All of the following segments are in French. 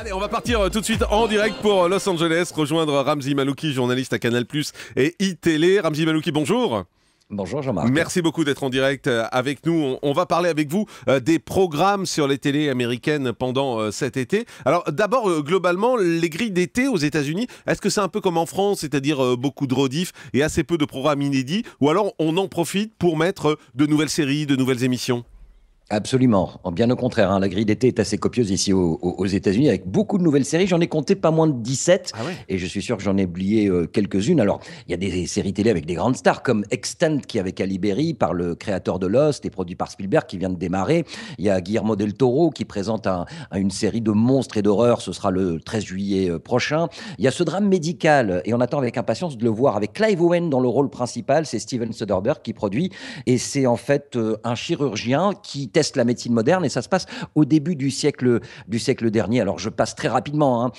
Allez, on va partir tout de suite en direct pour Los Angeles, rejoindre Ramzi Malouki, journaliste à Canal+ et iTélé. Ramzi Malouki, bonjour. Bonjour Jean-Marc. Merci beaucoup d'être en direct avec nous. On va parler avec vous des programmes sur les télés américaines pendant cet été. Alors d'abord, globalement, les grilles d'été aux États-Unis, est-ce que c'est un peu comme en France, c'est-à-dire beaucoup de rediff et assez peu de programmes inédits, ou alors on en profite pour mettre de nouvelles séries, de nouvelles émissions ? Absolument, bien au contraire, hein. La grille d'été est assez copieuse ici aux États-Unis avec beaucoup de nouvelles séries. J'en ai compté pas moins de 17 et je suis sûr que j'en ai oublié quelques-unes. Alors, il y a des séries télé avec des grandes stars comme Extant qui est avec Alibéry, par le créateur de Lost et produit par Spielberg, qui vient de démarrer. Il y a Guillermo del Toro qui présente une série de monstres et d'horreur, ce sera le 13 juillet prochain. Il y a ce drame médical et on attend avec impatience de le voir avec Clive Owen dans le rôle principal, c'est Steven Soderbergh qui produit et c'est en fait un chirurgien qui teste la médecine moderne et ça se passe au début du siècle dernier. Alors je passe très rapidement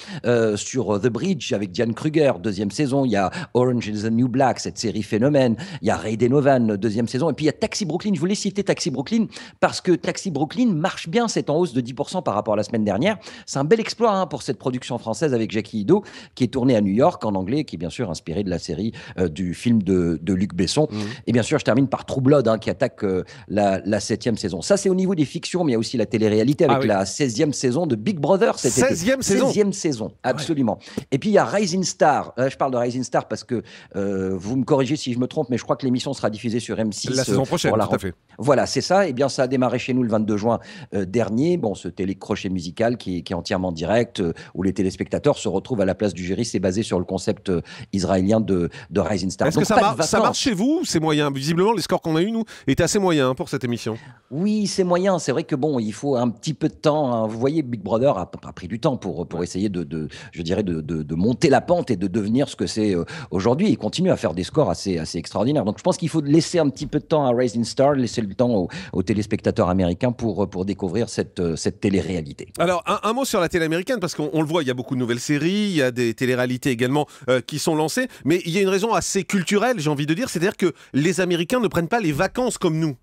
sur The Bridge avec Diane Kruger, deuxième saison. Il y a Orange is the New Black, cette série phénomène. Il y a Ray Donovan, deuxième saison. Et puis il y a Taxi Brooklyn. Je voulais citer Taxi Brooklyn parce que Taxi Brooklyn marche bien. C'est en hausse de 10% par rapport à la semaine dernière. C'est un bel exploit pour cette production française avec Jackie Ido qui est tournée à New York en anglais, qui est bien sûr inspirée de la série du film de Luc Besson. Et bien sûr, je termine par True Blood qui attaque la 7e saison. Ça, c'est au niveau des fictions, mais il y a aussi la télé-réalité avec la 16e saison de Big Brother cet été. 16e saison, absolument. Ouais. Et puis il y a Rising Star. Là, je parle de Rising Star parce que vous me corrigez si je me trompe, mais je crois que l'émission sera diffusée sur M6 la saison prochaine. Tout à fait. Voilà, c'est ça. Et bien ça a démarré chez nous le 22 juin dernier. Bon, ce télécrochet musical qui est entièrement direct où les téléspectateurs se retrouvent à la place du jury. C'est basé sur le concept israélien de Rising Star. Est-ce que ça marche chez vous? C'est moyen. Visiblement, les scores qu'on a eu nous étaient assez moyens pour cette émission. Oui. C'est moyen, c'est vrai que bon, il faut un petit peu de temps, hein. Vous voyez, Big Brother a pris du temps pour essayer de monter la pente et de devenir ce que c'est aujourd'hui. Il continue à faire des scores assez extraordinaires. Donc je pense qu'il faut laisser un petit peu de temps à Rising Star, laisser le temps aux téléspectateurs américains pour découvrir cette télé-réalité. Alors un mot sur la télé américaine, parce qu'on le voit, il y a beaucoup de nouvelles séries, il y a des télé-réalités également qui sont lancées, mais il y a une raison assez culturelle, j'ai envie de dire, c'est-à-dire que les Américains ne prennent pas les vacances comme nous.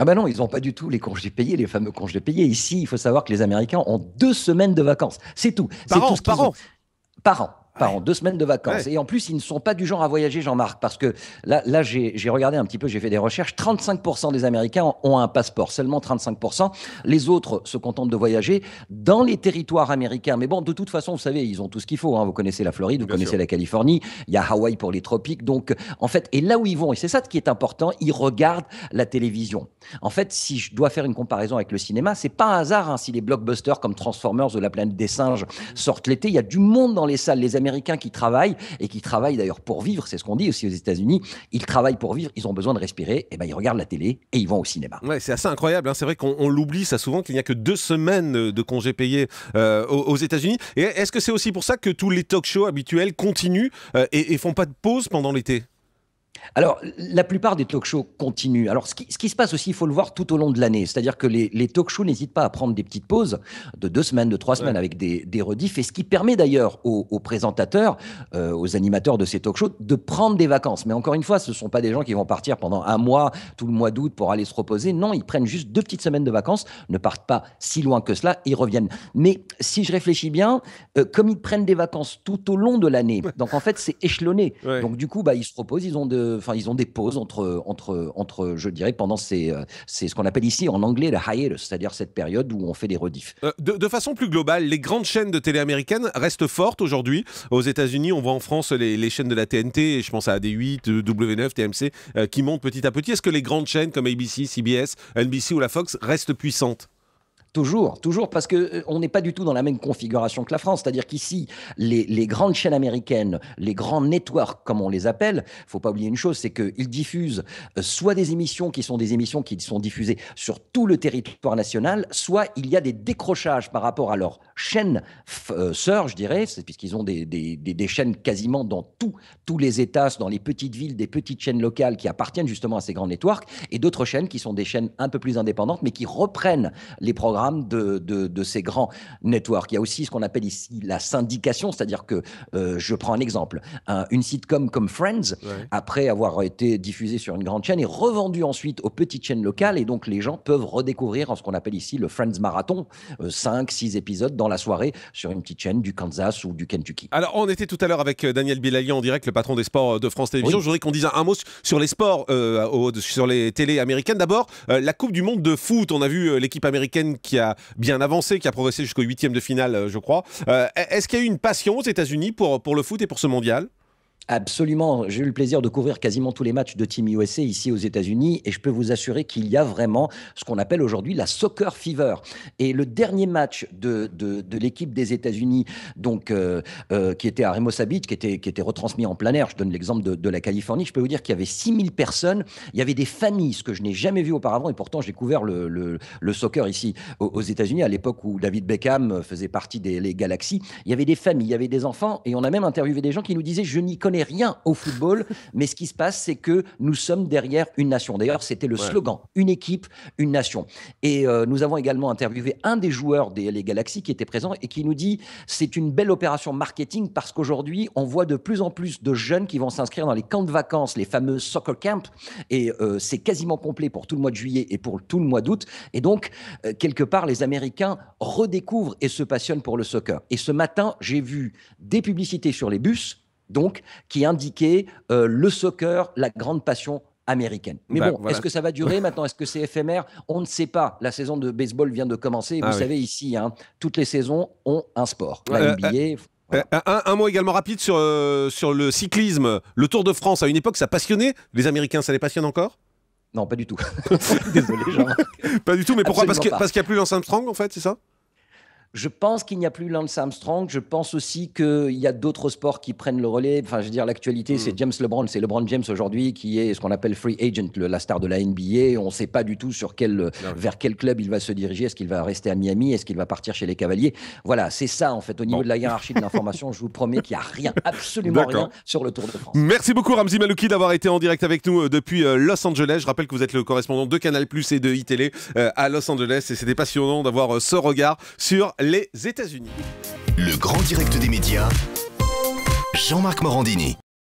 Ah ben non, ils n'ont pas du tout les congés payés, les fameux congés payés. Ici, il faut savoir que les Américains ont 2 semaines de vacances. C'est tout. Par an, 2 semaines de vacances. Ouais. Et en plus, ils ne sont pas du genre à voyager, Jean-Marc, parce que là j'ai regardé un petit peu, j'ai fait des recherches. 35% des Américains ont un passeport, seulement 35%. Les autres se contentent de voyager dans les territoires américains. Mais bon, de toute façon, vous savez, ils ont tout ce qu'il faut, hein. Vous connaissez la Floride, vous connaissez la Californie, il y a Hawaï pour les tropiques. Donc, en fait, et là où ils vont, et c'est ça qui est important, ils regardent la télévision. En fait, si je dois faire une comparaison avec le cinéma, c'est pas un hasard, hein, si les blockbusters comme Transformers ou La Planète des Singes sortent l'été, il y a du monde dans les salles. Les Américains qui travaillent, et qui travaillent d'ailleurs pour vivre, c'est ce qu'on dit aussi aux États-Unis, ils travaillent pour vivre, ils ont besoin de respirer, et ben ils regardent la télé et ils vont au cinéma. Ouais, c'est assez incroyable, hein. C'est vrai qu'on l'oublie ça souvent, qu'il n'y a que 2 semaines de congés payés aux États-Unis. Et est-ce que c'est aussi pour ça que tous les talk-shows habituels continuent et font pas de pause pendant l'été ? Alors, la plupart des talk-shows continuent. Alors, ce qui se passe aussi, il faut le voir tout au long de l'année. C'est-à-dire que les talk-shows n'hésitent pas à prendre des petites pauses de 2 semaines, de 3 semaines avec des rediffs. Et ce qui permet d'ailleurs aux présentateurs, aux animateurs de ces talk-shows, de prendre des vacances. Mais encore une fois, ce ne sont pas des gens qui vont partir pendant un mois, tout le mois d'août pour aller se reposer. Non, ils prennent juste 2 petites semaines de vacances, ne partent pas si loin que cela, ils reviennent. Mais si je réfléchis bien, comme ils prennent des vacances tout au long de l'année, donc en fait, c'est échelonné. Ouais. Donc du coup, ils se reposent, ils ont des pauses entre je dirais, pendant c'est ce qu'on appelle ici en anglais le hiatus, c'est-à-dire cette période où on fait des rediffs. De façon plus globale, les grandes chaînes de télé américaines restent fortes aujourd'hui. Aux États-Unis, on voit en France les chaînes de la TNT, je pense à AD8, W9, TMC, qui montent petit à petit. Est-ce que les grandes chaînes comme ABC, CBS, NBC ou la Fox restent puissantes ? Toujours, parce qu'on n'est pas du tout dans la même configuration que la France. C'est-à-dire qu'ici, les grandes chaînes américaines, les grands networks, comme on les appelle, il ne faut pas oublier une chose, c'est qu'ils diffusent soit des émissions qui sont diffusées sur tout le territoire national, soit il y a des décrochages par rapport à leurs chaînes sœurs, je dirais, puisqu'ils ont des chaînes quasiment dans tous les États, dans les petites villes, des petites chaînes locales qui appartiennent justement à ces grands networks, et d'autres chaînes qui sont des chaînes un peu plus indépendantes, mais qui reprennent les programmes programmes de ces grands networks. Il y a aussi ce qu'on appelle ici la syndication, c'est-à-dire que, je prends un exemple, une sitcom comme Friends, ouais, après avoir été diffusée sur une grande chaîne, est revendue ensuite aux petites chaînes locales, et donc les gens peuvent redécouvrir en ce qu'on appelle ici le Friends Marathon, 5-6 épisodes dans la soirée sur une petite chaîne du Kansas ou du Kentucky. Alors, on était tout à l'heure avec Daniel Bilalian en direct, le patron des sports de France Télévisions. Oui. Je voudrais qu'on dise un mot sur les sports, sur les télés américaines. D'abord, la Coupe du Monde de foot. On a vu l'équipe américaine qui a bien avancé, qui a progressé jusqu'au 8e de finale, je crois. Est-ce qu'il y a eu une passion aux États-Unis pour le foot et pour ce mondial ? Absolument. J'ai eu le plaisir de couvrir quasiment tous les matchs de Team USA ici aux États-Unis, et je peux vous assurer qu'il y a vraiment ce qu'on appelle aujourd'hui la soccer fever. Et le dernier match de l'équipe des États-Unis, donc qui était à Remo Sabit, qui était retransmis en plein air, je donne l'exemple de la Californie, je peux vous dire qu'il y avait 6000 personnes, il y avait des familles, ce que je n'ai jamais vu auparavant, et pourtant j'ai couvert le soccer ici aux États-Unis à l'époque où David Beckham faisait partie des Galaxies. Il y avait des familles, il y avait des enfants, et on a même interviewé des gens qui nous disaient: je n'y connais rien au football, mais ce qui se passe, c'est que nous sommes derrière une nation. D'ailleurs, c'était le slogan, une équipe, une nation. Et nous avons également interviewé un des joueurs des LA Galaxy qui était présent et qui nous dit: c'est une belle opération marketing, parce qu'aujourd'hui, on voit de plus en plus de jeunes qui vont s'inscrire dans les camps de vacances, les fameux soccer camps, et c'est quasiment complet pour tout le mois de juillet et pour tout le mois d'août. Et donc, quelque part, les Américains redécouvrent et se passionnent pour le soccer. Et ce matin, j'ai vu des publicités sur les bus, donc, qui indiquait le soccer, la grande passion américaine. Mais bon, voilà. Est-ce que ça va durer maintenant? Est-ce que c'est éphémère? On ne sait pas. La saison de baseball vient de commencer. Et vous savez, ici, hein, toutes les saisons ont un sport. La NBA... Voilà. Un mot également rapide sur le cyclisme. Le Tour de France, à une époque, ça passionnait les Américains. Ça les passionne encore? Non, pas du tout. Désolé, Jean. Pas du tout, mais pourquoi? Parce qu'il n'y a plus Lance Armstrong, en fait, c'est ça? Je pense qu'il n'y a plus Lance Armstrong. Je pense aussi qu'il y a d'autres sports qui prennent le relais. Enfin, je veux dire, l'actualité, c'est LeBron James aujourd'hui qui est ce qu'on appelle free agent, la star de la NBA. On ne sait pas du tout vers quel club il va se diriger. Est-ce qu'il va rester à Miami? Est-ce qu'il va partir chez les Cavaliers? Voilà, c'est ça, en fait. Au niveau de la hiérarchie de l'information, je vous promets qu'il n'y a rien, absolument rien, sur le Tour de France. Merci beaucoup, Ramzi Malouki, d'avoir été en direct avec nous depuis Los Angeles. Je rappelle que vous êtes le correspondant de Canal+ et de iTélé à Los Angeles. Et c'était passionnant d'avoir ce regard sur les États-Unis. Le grand direct des médias, Jean-Marc Morandini.